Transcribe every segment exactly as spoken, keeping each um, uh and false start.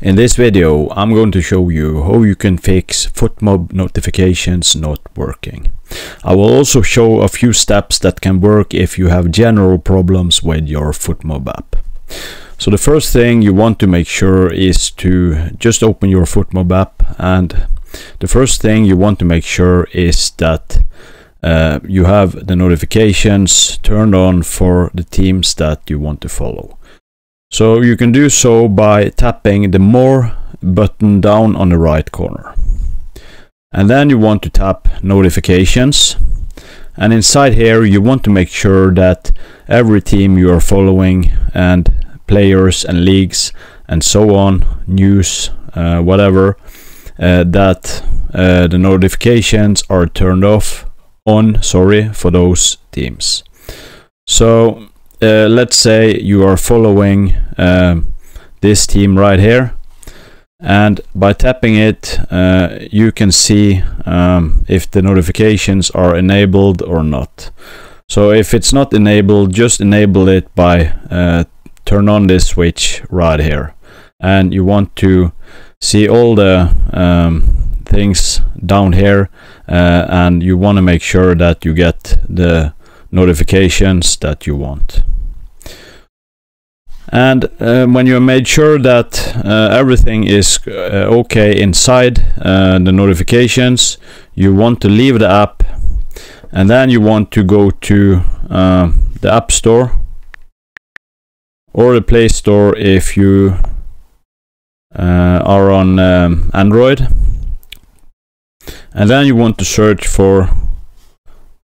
In this video, I'm going to show you how you can fix Fotmob notifications not working. I will also show a few steps that can work if you have general problems with your Fotmob app. So the first thing you want to make sure is to just open your Fotmob app, and the first thing you want to make sure is that uh, you have the notifications turned on for the teams that you want to follow. So you can do so by tapping the More button down on the right corner. And then you want to tap Notifications. And inside here you want to make sure that every team you are following, and players and leagues and so on, news, uh, whatever, uh, that uh, the notifications are turned off on, sorry, for those teams. So Uh, let's say you are following um, this team right here, and by tapping it uh, you can see um, if the notifications are enabled or not. So if it's not enabled, just enable it by uh, turn on this switch right here, and you want to see all the um, things down here, uh, and you want to make sure that you get the notifications that you want. And uh, when you made sure that uh, everything is uh, okay inside uh, the notifications, you want to leave the app, and then you want to go to uh, the App Store or the Play Store if you uh, are on um, Android, and then you want to search for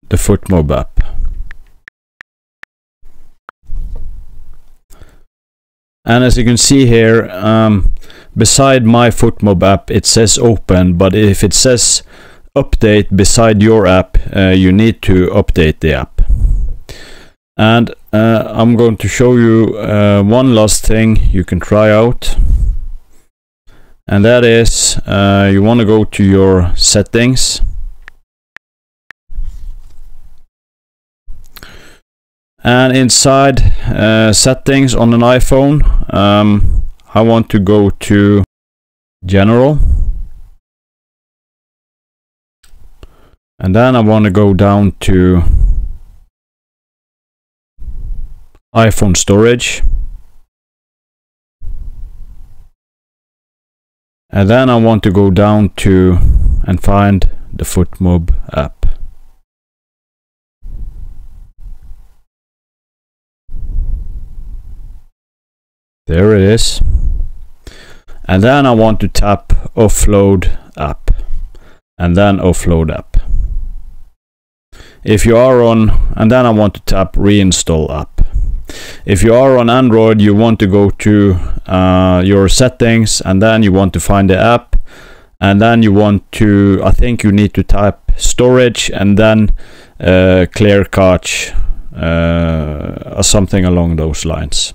the Fotmob app. And as you can see here, um, beside my Fotmob app it says open, but if it says update beside your app, uh, you need to update the app. And uh, I'm going to show you uh, one last thing you can try out, and that is uh, you want to go to your settings, and inside uh, settings on an iPhone, um, I want to go to general, and then I want to go down to iPhone storage, and then I want to go down to and find the Fotmob app. There it is. And then I want to tap offload app, and then offload app. If you are on, and then I want to tap reinstall app. If you are on Android, you want to go to uh, your settings, and then you want to find the app, and then you want to, I think you need to type storage, and then uh, clear cache, uh, or something along those lines.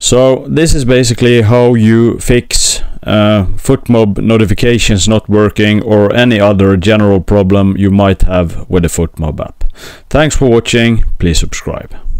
So this is basically how you fix uh, Fotmob notifications not working, or any other general problem you might have with the Fotmob app. Thanks for watching. Please subscribe.